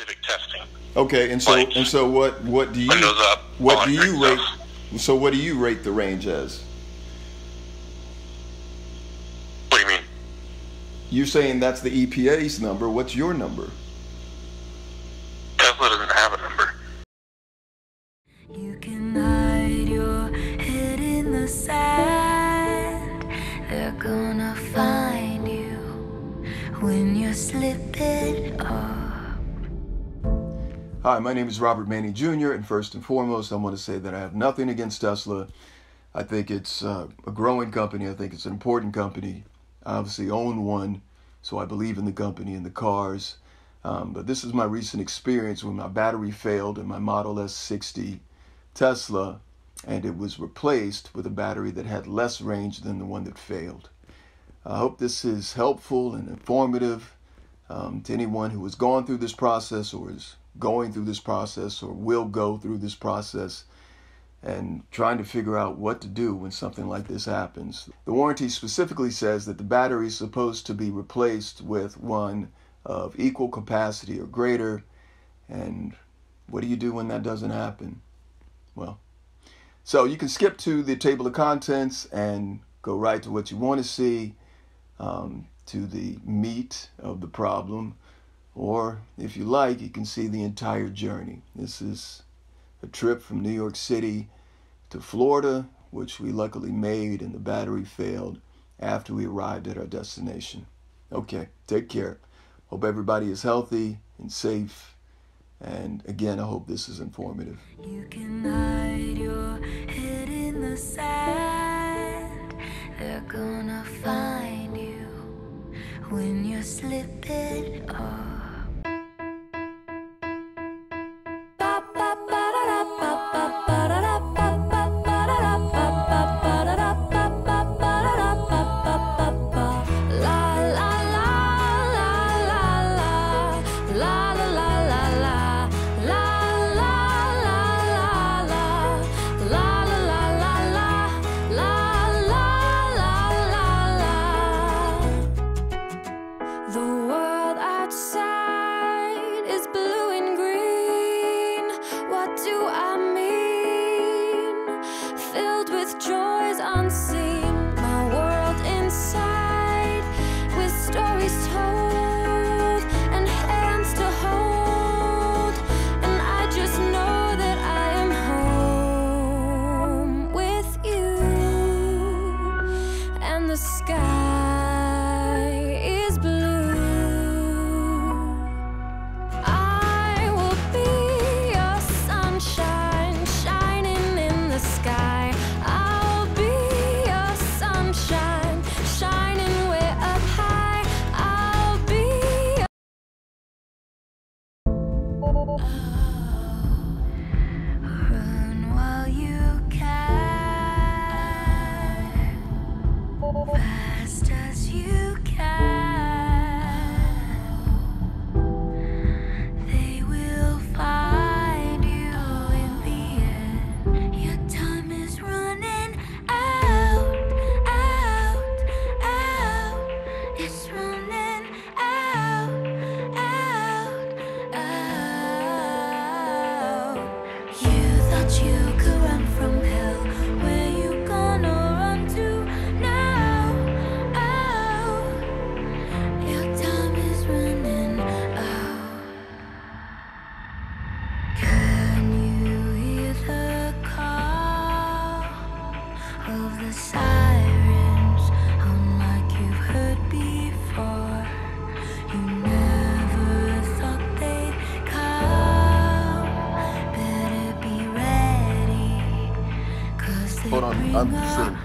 specific testing. Okay, and so like, and so what do you what do you rate the range as? What do you mean? You're saying that's the EPA's number. What's your number? Tesla doesn't have a number. You can hide your head in the sand. They're gonna find you when you're slipping up. Hi, my name is Robert Manning Jr. and first and foremost I want to say that I have nothing against Tesla. I think it's a growing company. I think it's an important company. I obviously own one, so I believe in the company and the cars. But this is my recent experience when my battery failed in my Model S60 Tesla, and it was replaced with a battery that had less range than the one that failed. I hope this is helpful and informative to anyone who has gone through this process or is going through this process or will go through this process and trying to figure out what to do when something like this happens. The warranty specifically says that the battery is supposed to be replaced with one of equal capacity or greater. And what do you do when that doesn't happen? Well, so you can skip to the table of contents and go right to what you want to see, to the meat of the problem, or if you like, you can see the entire journey. This is a trip from New York City to Florida, which we luckily made, and the battery failed after we arrived at our destination. Okay, take care. Hope everybody is healthy and safe. And again, I hope this is informative. You can hide your head in the sand. They're gonna find you when you're slipping off.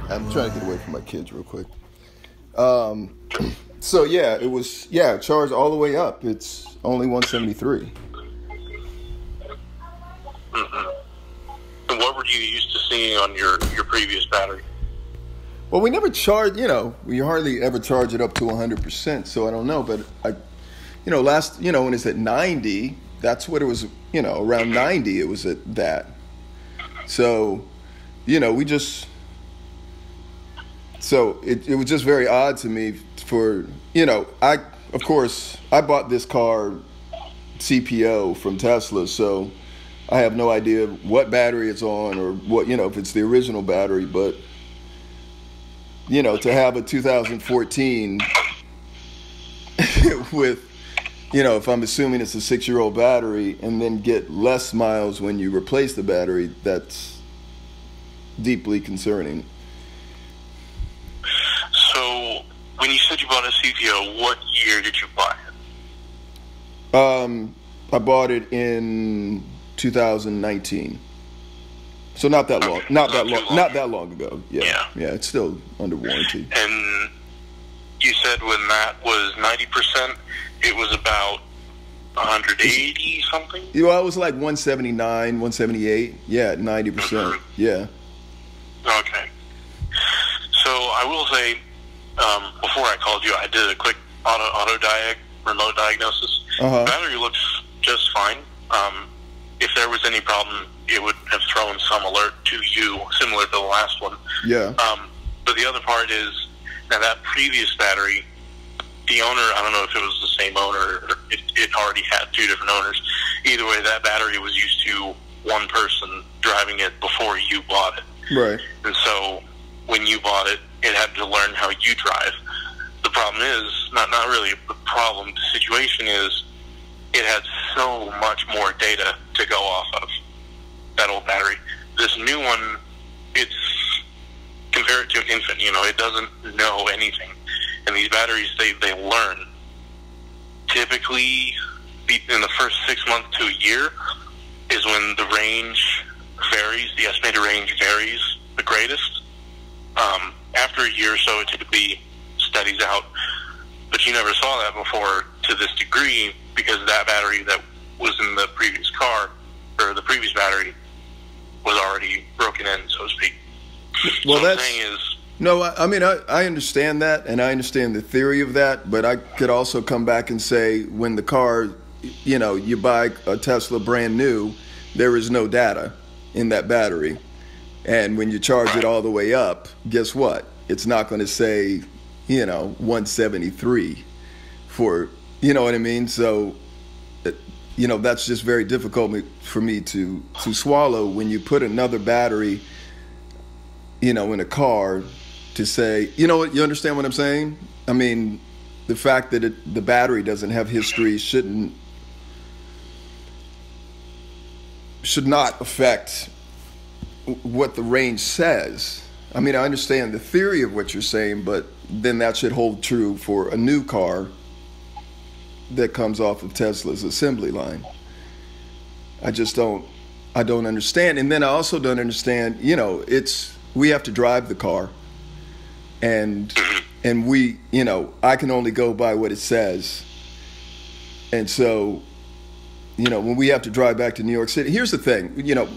I'm trying to get away from my kids real quick. So yeah, it was, yeah, charged all the way up. It's only 173. Mm-hmm. And what were you used to seeing on your previous battery? Well, we never charged, you know, we hardly ever charge it up to 100%. So I don't know, but I, you know, last, you know, when it's at 90, that's what it was, you know, around 90, it was at that. So, you know, we just, so it was just very odd to me for, you know, I, of course, I bought this car CPO from Tesla, so I have no idea what battery it's on or what, you know, if it's the original battery, but, you know, to have a 2014 with, you know, if I'm assuming it's a 6-year-old battery and then get less miles when you replace the battery, that's deeply concerning. So when you said you bought a CPO, what year did you buy it? I bought it in 2019. So not that long. Not that long ago. Yeah, it's still under warranty. And you said when that was 90%, it was about 180 something? Well, it was like 179, 178. Yeah, 90%. Yeah. Okay. So I will say, before I called you, I did a quick remote diagnosis. The battery looks just fine. If there was any problem, it would have thrown some alert to you, similar to the last one. Yeah. But the other part is, now that previous battery, the owner, I don't know if it was the same owner, or it already had two different owners. Either way, that battery was used to one person driving it before you bought it. Right. And so when you bought it, it had to learn how you drive. The problem is, not really the problem, the situation is, it had so much more data to go off of, that old battery. This new one, it's, compare it to an infant, you know, it doesn't know anything. And these batteries, they learn. Typically, in the first 6 months to a year is when the range varies, the estimated range varies the greatest. After a year or so, it typically steadies out. But you never saw that before to this degree, because that battery that was in the previous car, or the previous battery, was already broken in, so to speak. Well, so the thing is, no, I mean, I understand that, and I understand the theory of that, but I could also come back and say when the car, you know, you buy a Tesla brand new, there is no data in that battery. And when you charge it all the way up, guess what? It's not going to say, you know, 173 for, you know what I mean? So, you know, that's just very difficult for me to swallow when you put another battery, you know, in a car to say, you know what, you understand what I'm saying? I mean, the fact that the battery doesn't have history should not affect what the range says. I mean, I understand the theory of what you're saying, but then that should hold true for a new car that comes off of Tesla's assembly line. I don't understand. And then I also don't understand, you know, we have to drive the car, and we, you know, I can only go by what it says. And so, you know, when we have to drive back to New York City, here's the thing, you know,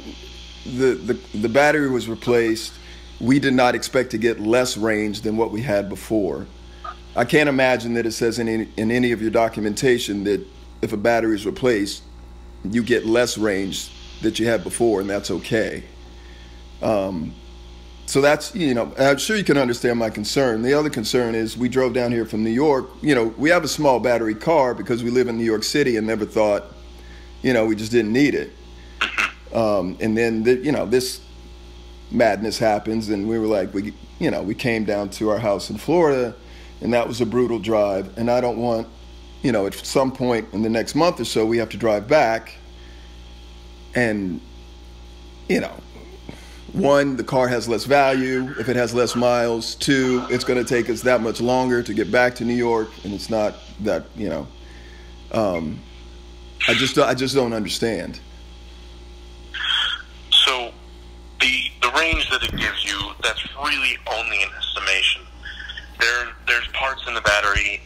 the battery was replaced. We did not expect to get less range than what we had before. I can't imagine that it says in any of your documentation that if a battery is replaced, you get less range that you had before, and that's okay. So that's, you know, I'm sure you can understand my concern. The other concern is we drove down here from New York. You know, we have a small battery car because we live in New York City and never thought, you know, we just didn't need it. And then, you know, this madness happens, and we were like, you know, we came down to our house in Florida, and that was a brutal drive. And I don't want, you know, at some point in the next month or so, we have to drive back. And, you know, one, the car has less value if it has less miles. Two, it's going to take us that much longer to get back to New York. And it's not that, you know, I just don't understand. So the range that it gives you, that's really only an estimation. There's parts in the battery.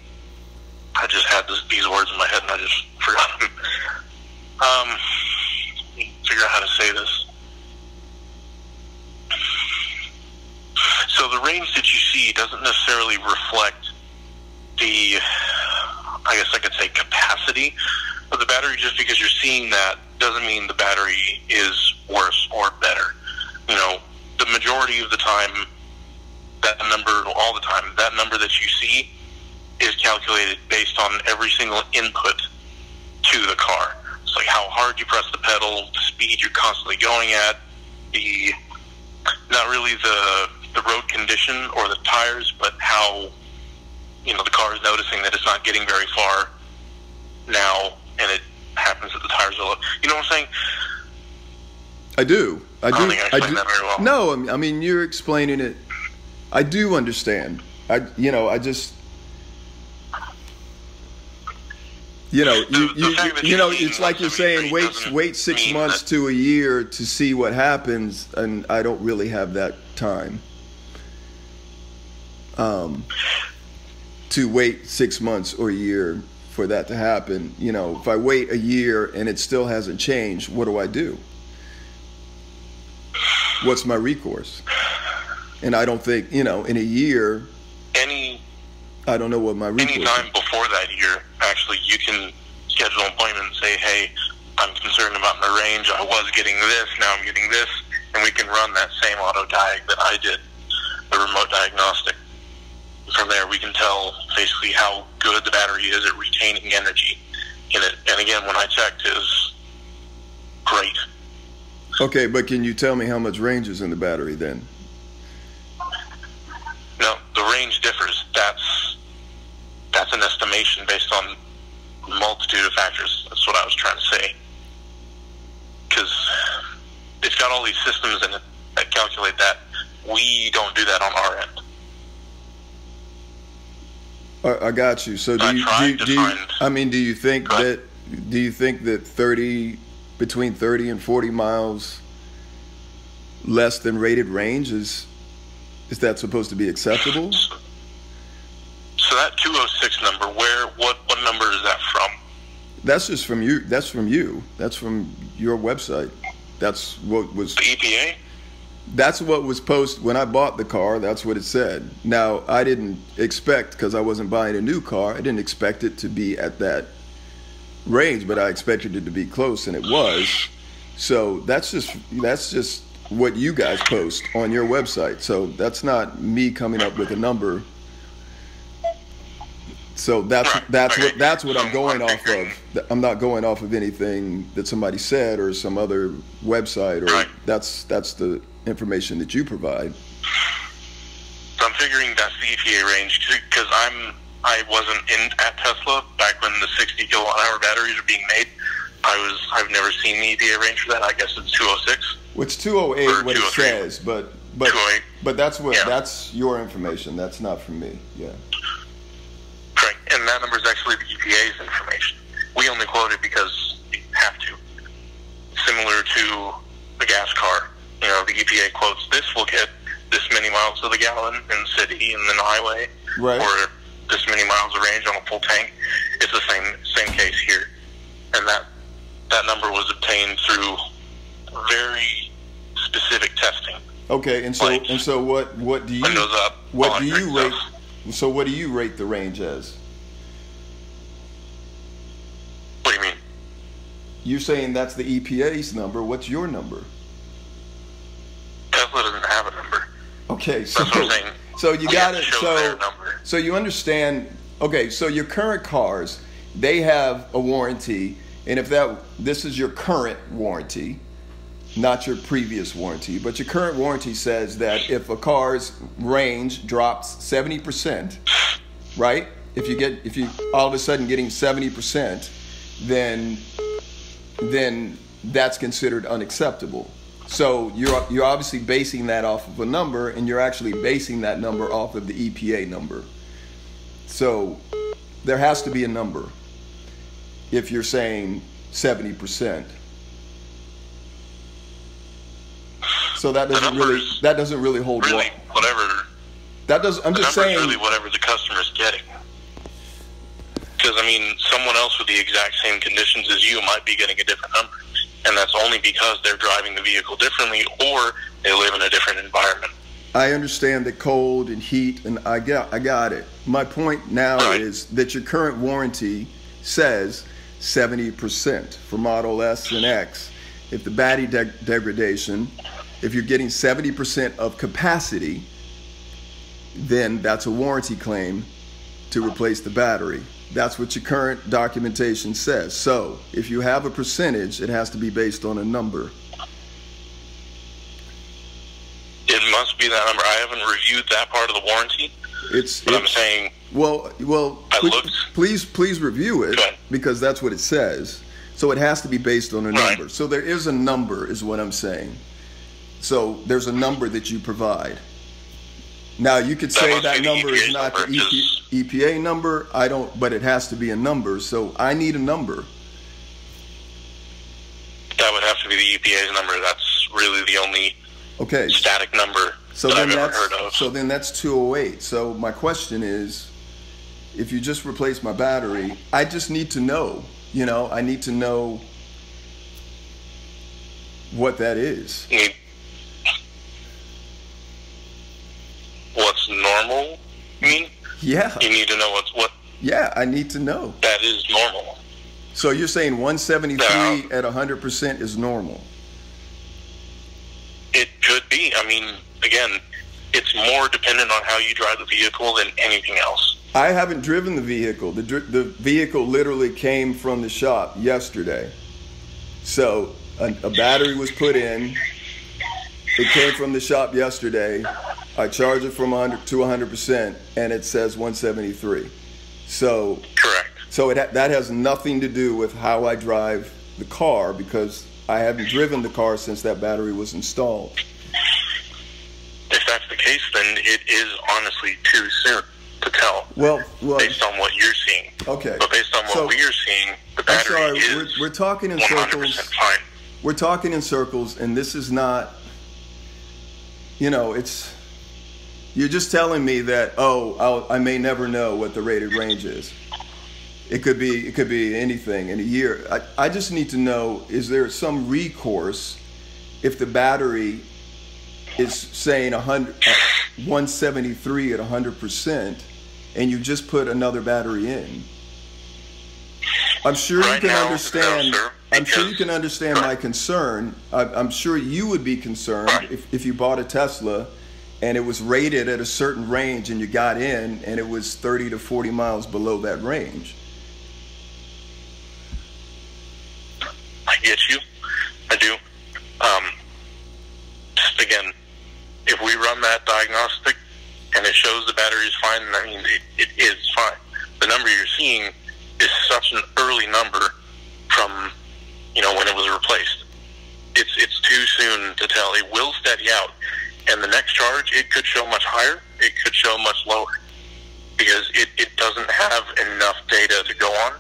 I just had these words in my head and I just forgot them. Let me figure out how to say this. So the range that you see doesn't necessarily reflect the, I guess I could say, capacity of the battery. Just because you're seeing that doesn't mean the battery is worse or better. You know, the majority of the time, that number, all the time, that number that you see is calculated based on every single input to the car. It's like how hard you press the pedal, the speed you're constantly going at, not really the road condition or the tires, but how, you know, the car is noticing that it's not getting very far now, and it happens that the tires are low. You know what I'm saying? I do. I don't think I explained that very well. No, I mean, you're explaining it. I do understand. It's like you're saying, wait 6 months to a year to see what happens, and I don't really have that time to wait 6 months or a year for that to happen. You know, if I wait a year and it still hasn't changed, what do I do? What's my recourse? And I don't think, you know, in a year, I don't know what my recourse is. Any time before that year, actually, you can schedule an appointment and say, hey, I'm concerned about my range. I was getting this, now I'm getting this. And we can run that same auto-diag that I did, the remote diagnostic. From there, we can tell basically how good the battery is at retaining energy in it. And again, when I checked, it was great. Okay, but can you tell me how much range is in the battery then? No, the range differs. That's an estimation based on a multitude of factors. That's what I was trying to say. Because it's got all these systems in it that calculate that. We don't do that on our end. I got you. So do you think that between 30 and 40 miles less than rated range is that supposed to be acceptable? So that 206 number, what number is that from? That's just from you. That's from you. That's from your website. That's what was the EPA. That's what was posted when I bought the car. That's what it said. Now, I didn't expect, because I wasn't buying a new car, I didn't expect it to be at that range, but I expected it to be close, and it was. So that's just what you guys post on your website. So that's not me coming up with a number. So that's what I'm going off of. I'm not going off of anything that somebody said or some other website, or that's the information that you provide. So I'm figuring that's the EPA range, because I wasn't at Tesla back when the 60 kilowatt hour batteries were being made. I've never seen the EPA range for that. I guess it's 206. Which 208 what it says, but that's your information. That's not from me. Yeah. Correct. And that number is actually the EPA's information. We only quote it because we have to. Similar to the gas car. You know, the EPA quotes this will get this many miles to the gallon in the city and then the highway. Right. Or this many miles of range on a full tank. It's the same case here. And that number was obtained through very specific testing. Okay, and so like, and so what do you what do you rate the range as? What do you mean? You're saying that's the EPA's number. What's your number? Tesla doesn't have a number. Okay, so that's what I'm saying. So you got it. So you understand. Okay, so your current cars, they have a warranty, and if this is your current warranty, not your previous warranty, but your current warranty says that if a car's range drops 70%, right? If you all of a sudden getting 70%, then that's considered unacceptable. So you're obviously basing that off of a number, and you're actually basing that number off of the EPA number. So there has to be a number if you're saying 70%. So that doesn't really hold water. Really whatever the customer's getting. Because I mean, someone else with the exact same conditions as you might be getting a different number. And that's only because they're driving the vehicle differently, or they live in a different environment. I understand the cold and heat, and I got it. My point now is that your current warranty says 70% for Model S and X. If the battery degradation, if you're getting 70% of capacity, then that's a warranty claim to replace the battery. That's what your current documentation says. So if you have a percentage, it has to be based on a number. It must be that number. I haven't reviewed that part of the warranty. I'm saying, please review it because that's what it says. So it has to be based on a number. So there is a number, is what I'm saying. So there's a number that you provide. Now you could say that number is not the EPA number. I don't, but it has to be a number. So I need a number. That would have to be the EPA's number. That's really the only static number that I've ever heard of. So then that's 208. So my question is, if you just replace my battery, I just need to know. You know, I need to know what that is. What's normal? You mean? Yeah. You need to know what's what? Yeah, I need to know. That is normal. So you're saying 173 at 100% is normal? It could be. I mean, again, it's more dependent on how you drive the vehicle than anything else. I haven't driven the vehicle. The vehicle literally came from the shop yesterday. So a battery was put in. It came from the shop yesterday. I charge it from 100 to 100%, and it says 173. So correct. So that has nothing to do with how I drive the car because I haven't driven the car since that battery was installed. If that's the case, then it is honestly too soon to tell. Well, based on what you're seeing. Okay. But based on what we're seeing, the battery is 100% fine. We're talking in circles. We're talking in circles, and this is not, you know, it's, you're just telling me that, oh, I may never know what the rated range is. It could be anything in a year. I just need to know, is there some recourse if the battery is saying 173 at 100%, and you just put another battery in? I'm sure you can understand my concern. I'm sure you would be concerned if you bought a Tesla and it was rated at a certain range and you got in and it was 30 to 40 miles below that range. I get you. I do. Again, if we run that diagnostic and it shows the battery is fine, then that means it is fine. The number you're seeing is such an early number from, you know, when it was replaced. It's too soon to tell. It will steady out. And the next charge, it could show much higher. It could show much lower because it doesn't have enough data to go on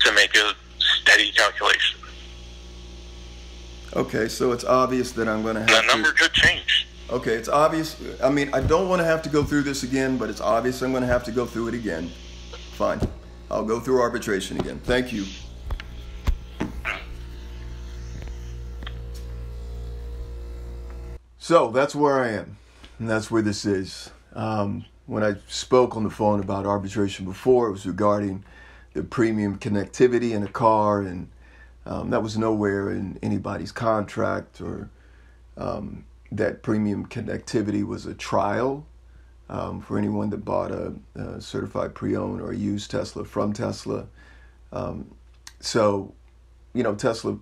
to make a steady calculation. Okay, so it's obvious that I'm going to have to... That number could change. Okay, it's obvious. I mean, I don't want to have to go through this again, but it's obvious I'm going to have to go through it again. Fine. I'll go through arbitration again. Thank you. So that's where I am, and that's where this is. When I spoke on the phone about arbitration before, it was regarding the premium connectivity in a car, and that was nowhere in anybody's contract, or that premium connectivity was a trial for anyone that bought a certified pre-owned or a used Tesla from Tesla. So, you know, Tesla,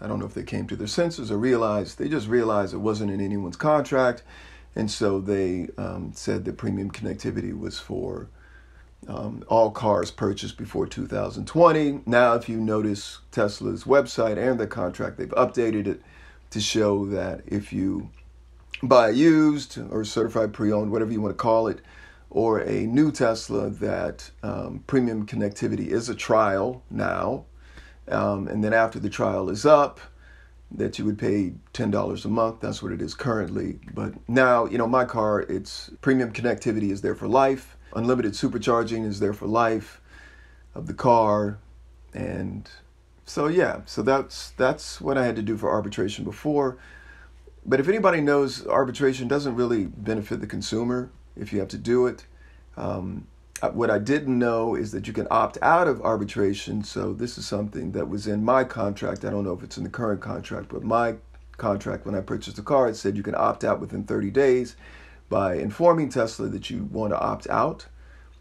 I don't know if they came to their senses or realized, they just realized it wasn't in anyone's contract. And so they said that premium connectivity was for all cars purchased before 2020. Now, if you notice Tesla's website and the contract, they've updated it to show that if you buy used or certified pre-owned, whatever you want to call it, or a new Tesla, that premium connectivity is a trial now. And then after the trial is up, that you would pay $10 a month. That's what it is currently. But now, you know, my car, it's premium connectivity is there for life. Unlimited supercharging is there for life of the car. And so, yeah, so that's what I had to do for arbitration before. But if anybody knows, arbitration doesn't really benefit the consumer if you have to do it. What I didn't know is that you can opt out of arbitration. So this is something that was in my contract. I don't know if it's in the current contract, but my contract when I purchased the car, it said you can opt out within 30 days by informing Tesla that you want to opt out.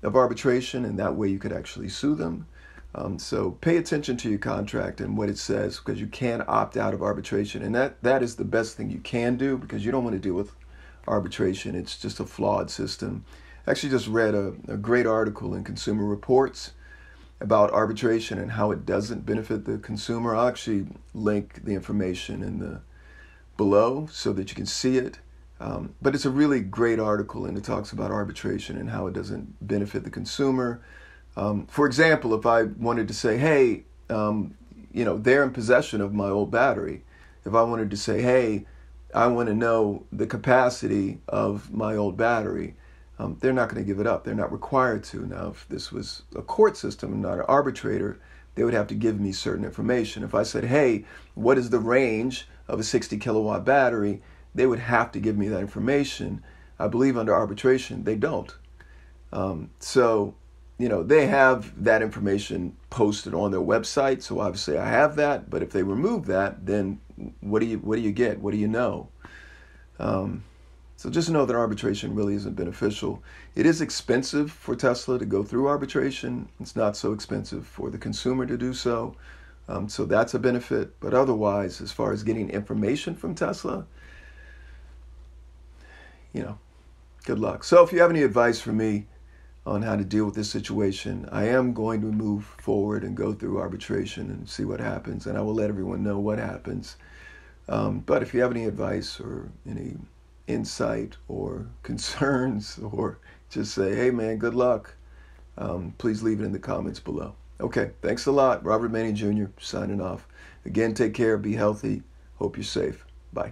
of arbitration, and that way you could actually sue them. So pay attention to your contract and what it says, because you can opt out of arbitration, and that is the best thing you can do, because you don't want to deal with arbitration. It's just a flawed system. I actually just read a great article in Consumer Reports about arbitration and how it doesn't benefit the consumer. I'll actually link the information in the below so that you can see it. But it's a really great article, and it talks about arbitration and how it doesn't benefit the consumer. For example, if I wanted to say, hey, they're in possession of my old battery. If I wanted to say, hey, I want to know the capacity of my old battery, they're not going to give it up. They're not required to. Now, if this was a court system and not an arbitrator, they would have to give me certain information. If I said, hey, what is the range of a 60 kilowatt battery? They would have to give me that information. I believe under arbitration, they don't. They have that information posted on their website, so obviously I have that, but if they remove that, then what do you get? What do you know? So just know that arbitration really isn't beneficial. It is expensive for Tesla to go through arbitration. It's not so expensive for the consumer to do so. So that's a benefit, but otherwise, as far as getting information from Tesla, good luck. So if you have any advice for me on how to deal with this situation, I am going to move forward and go through arbitration and see what happens, and I will let everyone know what happens. But if you have any advice or any insight or concerns, or just say, hey man, good luck, please leave it in the comments below. Okay, thanks a lot. Robert Manning Jr. signing off. Again, take care, be healthy, hope you're safe. Bye.